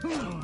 Hmm.